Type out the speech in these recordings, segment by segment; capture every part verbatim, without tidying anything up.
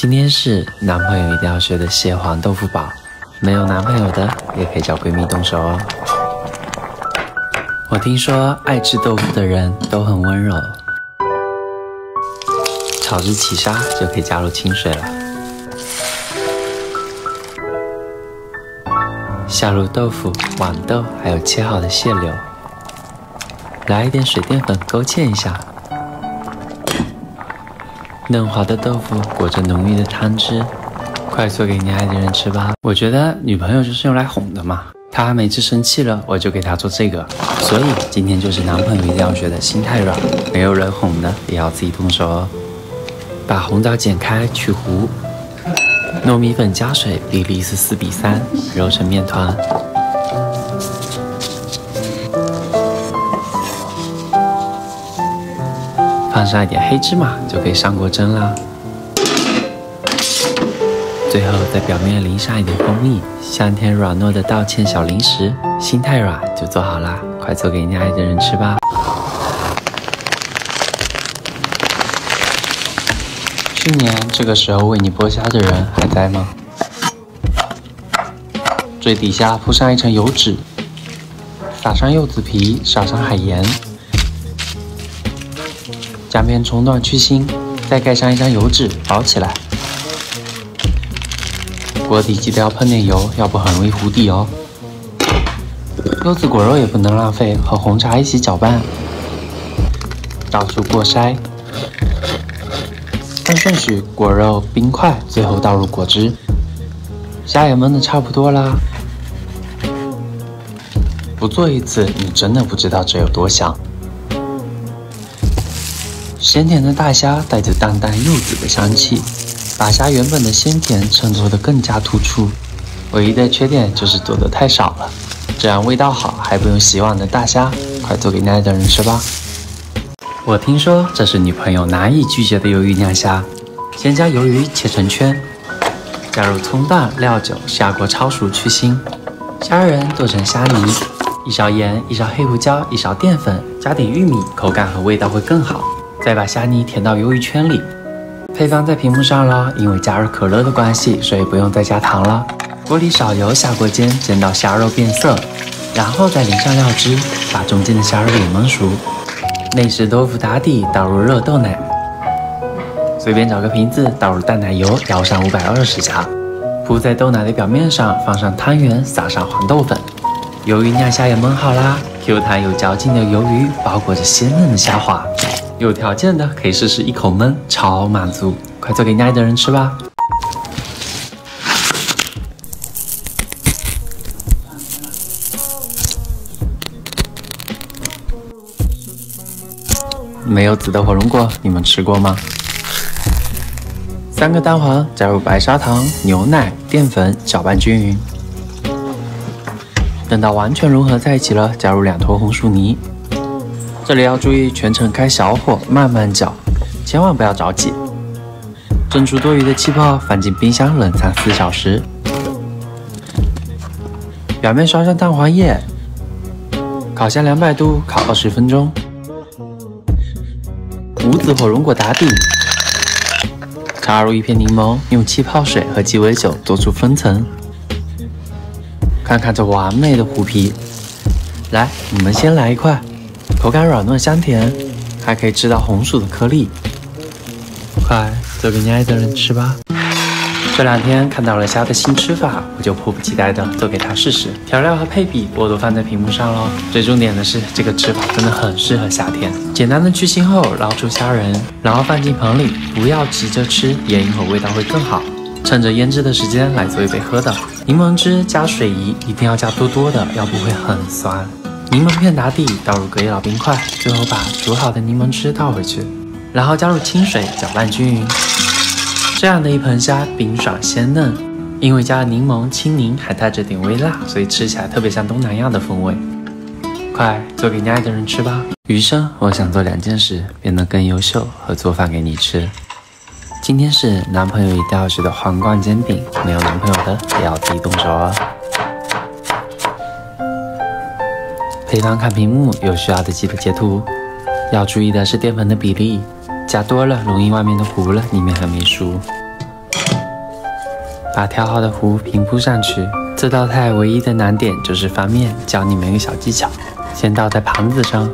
今天是男朋友一定要学的蟹黄豆腐煲，没有男朋友的也可以找闺蜜动手哦。我听说爱吃豆腐的人都很温柔。炒至起沙就可以加入清水了，下入豆腐、豌豆还有切好的蟹柳，来一点水淀粉勾芡一下。 嫩滑的豆腐裹着浓郁的汤汁，快做给你爱的人吃吧。我觉得女朋友就是用来哄的嘛，她还每次生气了，我就给她做这个。所以今天就是男朋友一定要学的心太软，没有人哄的也要自己动手哦。把红枣剪开去核，糯米粉加水比例是四比三，揉成面团。 放上一点黑芝麻就可以上锅蒸啦。最后在表面淋上一点蜂蜜，香甜软糯的道歉小零食心太软就做好啦，快做给你爱的人吃吧。去年这个时候为你剥虾的人还在吗？最底下铺上一层油纸，撒上柚子皮，撒上海盐。 加片葱段去腥，再盖上一张油纸包起来。锅底记得要喷点油，要不很容易糊底哦。柚子果肉也不能浪费，和红茶一起搅拌，倒入过筛。按顺序，果肉、冰块，最后倒入果汁。虾也焖的差不多啦。不做一次，你真的不知道这有多香。 鲜甜的大虾带着淡淡柚子的香气，把虾原本的鲜甜衬托得更加突出。唯一的缺点就是做得太少了，这样味道好还不用洗碗的大虾，快做给爱的人吃吧。我听说这是女朋友难以拒绝的鱿鱼酿虾，先将鱿鱼切成圈，加入葱段、料酒，下锅焯熟去腥，虾仁剁成虾泥，一勺盐，一勺黑胡椒，一勺淀粉，加点玉米，口感和味道会更好。 再把虾泥填到鱿鱼圈里，配方在屏幕上了。因为加入可乐的关系，所以不用再加糖了。锅里少油，下锅煎，煎到虾肉变色，然后再淋上料汁，把中间的虾肉给焖熟。内是豆腐打底，倒入热豆奶，随便找个瓶子倒入淡奶油，舀上五百二十下，铺在豆奶的表面上，放上汤圆，撒上黄豆粉。鱿鱼酿虾也焖好啦 ，Q 弹有嚼劲的鱿鱼包裹着鲜嫩的虾滑。 有条件的可以试试一口闷，超满足！快做给你爱的人吃吧。没有籽的火龙果，你们吃过吗？三个蛋黄加入白砂糖、牛奶、淀粉，搅拌均匀。等到完全融合在一起了，加入两坨红薯泥。 这里要注意，全程开小火，慢慢搅，千万不要着急。蒸出多余的气泡，放进冰箱冷藏四小时。表面刷上蛋黄液，烤箱两百度烤二十分钟。无籽火龙果打底，插入一片柠檬，用气泡水和鸡尾酒做出分层。看看这完美的虎皮，来，你们先来一块。 口感软糯香甜，还可以吃到红薯的颗粒，快做给你爱的人吃吧。这两天看到了虾的新吃法，我就迫不及待的做给他试试。调料和配比我都放在屏幕上咯。最重点的是，这个吃法真的很适合夏天。简单的去腥后，捞出虾仁，然后放进盆里，不要急着吃，腌一会味道会更好。趁着腌制的时间来做一杯喝的。柠檬汁加水宜，一定要加多多的，要不会很酸。 柠檬片打底，倒入隔夜老冰块，最后把煮好的柠檬汁倒回去，然后加入清水，搅拌均匀。这样的一盆虾冰爽鲜嫩，因为加了柠檬、青柠，还带着点微辣，所以吃起来特别像东南亚的风味。快做给你爱的人吃吧！余生我想做两件事：变得更优秀和做饭给你吃。今天是男朋友一定要吃的皇冠煎饼，没有男朋友的也要自己动手哦。 配方看屏幕，有需要的记得截图。要注意的是淀粉的比例，加多了容易外面都糊了，里面还没熟。把调好的糊平铺上去。这道菜唯一的难点就是翻面，教你们一个小技巧：先倒在盘子上，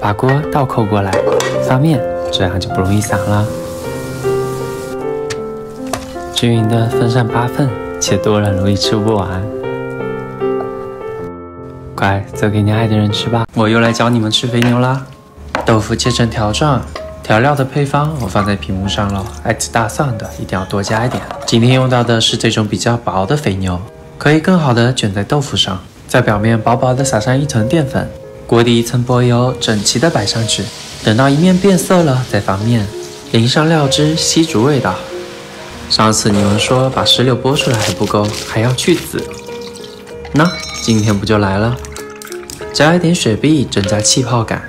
把锅倒扣过来，翻面，这样就不容易散了。均匀的分上八份，且多了容易吃不完。快，做给你爱的人吃吧！我又来教你们吃肥牛啦。豆腐切成条状。 调料的配方我放在屏幕上了，爱吃大蒜的一定要多加一点。今天用到的是这种比较薄的肥牛，可以更好的卷在豆腐上，在表面薄薄的撒上一层淀粉，锅底一层薄油，整齐的摆上去。等到一面变色了再翻面，淋上料汁吸足味道。上次你们说把石榴剥出来还不够，还要去籽，那今天不就来了？加一点雪碧增加气泡感。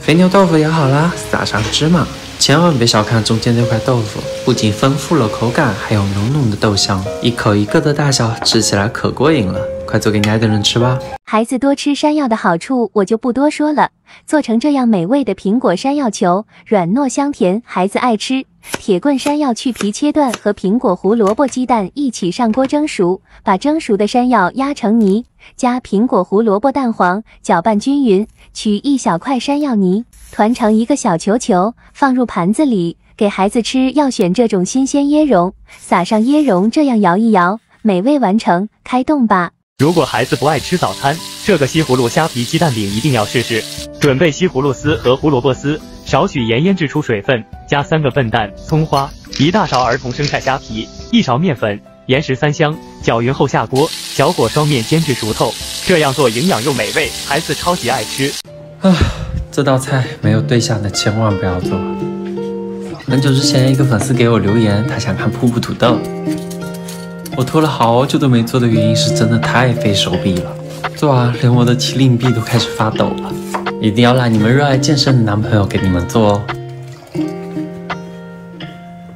肥牛豆腐也好啦，撒上芝麻，千万别小看中间这块豆腐，不仅丰富了口感，还有浓浓的豆香，一口一个的大小，吃起来可过瘾了。快做给你爱的人吃吧！孩子多吃山药的好处我就不多说了，做成这样美味的苹果山药球，软糯香甜，孩子爱吃。铁棍山药去皮切断，和苹果、胡萝卜、鸡蛋一起上锅蒸熟，把蒸熟的山药压成泥，加苹果、胡萝卜、蛋黄，搅拌均匀。 取一小块山药泥，团成一个小球球，放入盘子里。给孩子吃要选这种新鲜椰蓉，撒上椰蓉，这样摇一摇，美味完成。开动吧！如果孩子不爱吃早餐，这个西葫芦虾皮鸡蛋饼一定要试试。准备西葫芦丝和胡萝卜丝，少许盐腌制出水分，加三个笨蛋、葱花，一大勺儿童生晒虾皮，一勺面粉，盐十三香，搅匀后下锅，小火双面煎至熟透。 这样做营养又美味，孩子超级爱吃。啊，这道菜没有对象的千万不要做。很久之前，一个粉丝给我留言，他想看瀑布土豆。我拖了好久都没做的原因是真的太费手臂了，做完、啊、连我的麒麟臂都开始发抖了。一定要让你们热爱健身的男朋友给你们做哦。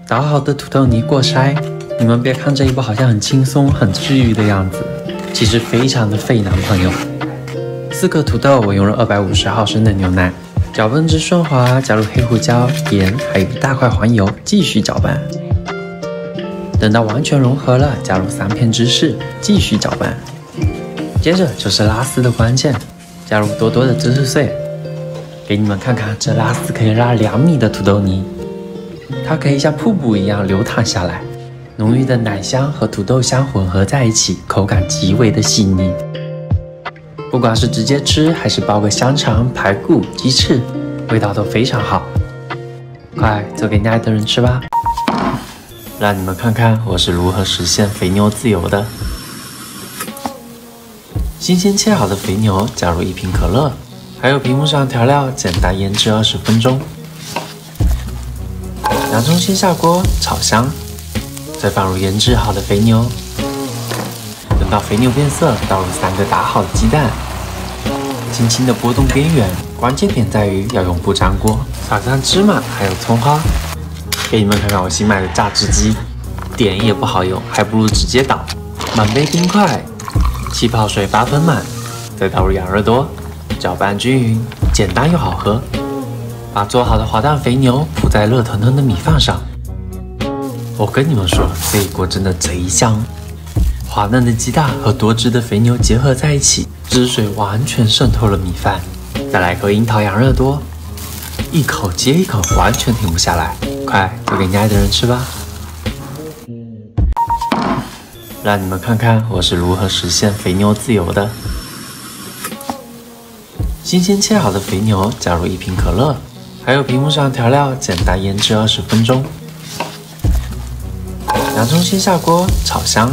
打好的土豆泥过筛，你们别看这一步好像很轻松、很治愈的样子。 其实非常的费男朋友。四个土豆，我用了二百五十毫升的牛奶，搅拌至顺滑，加入黑胡椒、盐，还有一大块黄油，继续搅拌。等到完全融合了，加入三片芝士，继续搅拌。接着就是拉丝的关键，加入多多的芝士碎，给你们看看这拉丝可以拉两米的土豆泥，它可以像瀑布一样流淌下来。 浓郁的奶香和土豆香混合在一起，口感极为的细腻。不管是直接吃，还是包个香肠、排骨、鸡翅，味道都非常好。快做给你爱的人吃吧，让你们看看我是如何实现肥牛自由的。新鲜切好的肥牛，加入一瓶可乐，还有屏幕上调料，简单腌制二十分钟。洋葱先下锅炒香。 再放入腌制好的肥牛，等到肥牛变色，倒入三个打好的鸡蛋，轻轻的拨动边缘。关键点在于要用不粘锅，撒上芝麻还有葱花。给你们看看我新买的榨汁机，点也不好用，还不如直接倒。满杯冰块，气泡水八分满，再倒入羊肉多，搅拌均匀，简单又好喝。把做好的滑蛋肥牛铺在热腾腾的米饭上。 我跟你们说，这一锅真的贼香！滑嫩的鸡蛋和多汁的肥牛结合在一起，汁水完全渗透了米饭。再来口樱桃羊肉多，一口接一口，完全停不下来。快，做给你爱的人吃吧！让你们看看我是如何实现肥牛自由的。新鲜切好的肥牛，加入一瓶可乐，还有屏幕上调料，简单腌制二十分钟。 洋葱先下锅炒香，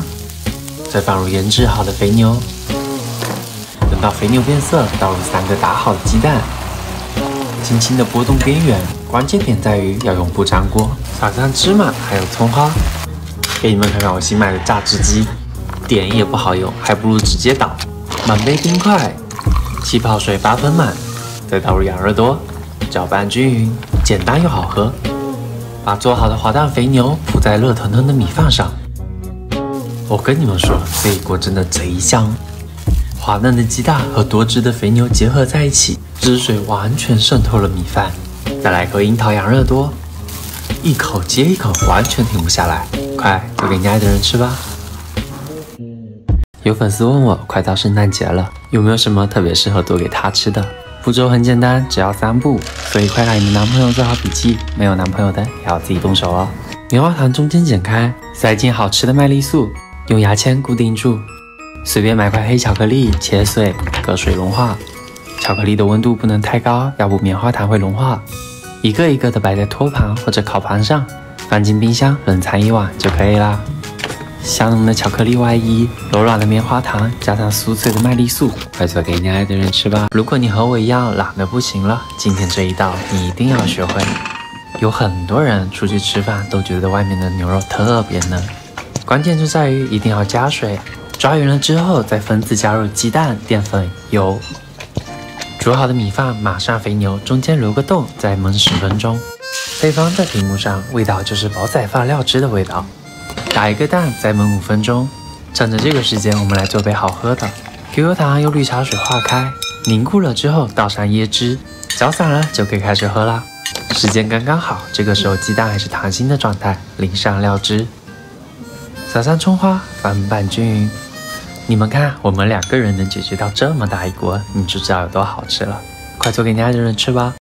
再放入腌制好的肥牛。等到肥牛变色，倒入三个打好的鸡蛋，轻轻的拨动边缘。关键点在于要用不粘锅，撒上芝麻还有葱花。给你们看看我新买的榨汁机，点也不好用，还不如直接倒。满杯冰块，气泡水八分满，再倒入羊肉多，搅拌均匀，简单又好喝。 把做好的滑蛋肥牛铺在热腾腾的米饭上。我跟你们说，这一锅真的贼香！滑嫩的鸡蛋和多汁的肥牛结合在一起，汁水完全渗透了米饭。再来口樱桃羊肉多，一口接一口，完全停不下来。快，做给你爱的人吃吧！有粉丝问我，快到圣诞节了，有没有什么特别适合做给他吃的？步骤很简单，只要三步，所以快让你们男朋友做好笔记，没有男朋友的也要自己动手哦。棉花糖中间剪开，塞进好吃的麦丽素，用牙签固定住。随便买块黑巧克力，切碎，隔水融化。巧克力的温度不能太高，要不棉花糖会融化。 一个一个的摆在托盘或者烤盘上，放进冰箱冷藏一晚就可以啦。香浓的巧克力外衣，柔软的棉花糖，加上酥脆的麦丽素，快做给你爱的人吃吧。如果你和我一样懒得不行了，今天这一道你一定要学会。有很多人出去吃饭都觉得外面的牛肉特别嫩，关键就在于一定要加水，抓匀了之后再分次加入鸡蛋、淀粉、油。 煮好的米饭马上肥牛，中间留个洞，再焖十分钟。配方在屏幕上，味道就是煲仔饭料汁的味道。打一个蛋，再焖五分钟。趁着这个时间，我们来做杯好喝的。Q Q 糖用绿茶水化开，凝固了之后倒上椰汁，搅散了就可以开始喝啦。时间刚刚好，这个时候鸡蛋还是溏心的状态，淋上料汁，撒上葱花，翻拌均匀。 你们看，我们两个人能解决到这么大一锅，你就知道有多好吃了。快做给你爱的人吃吧。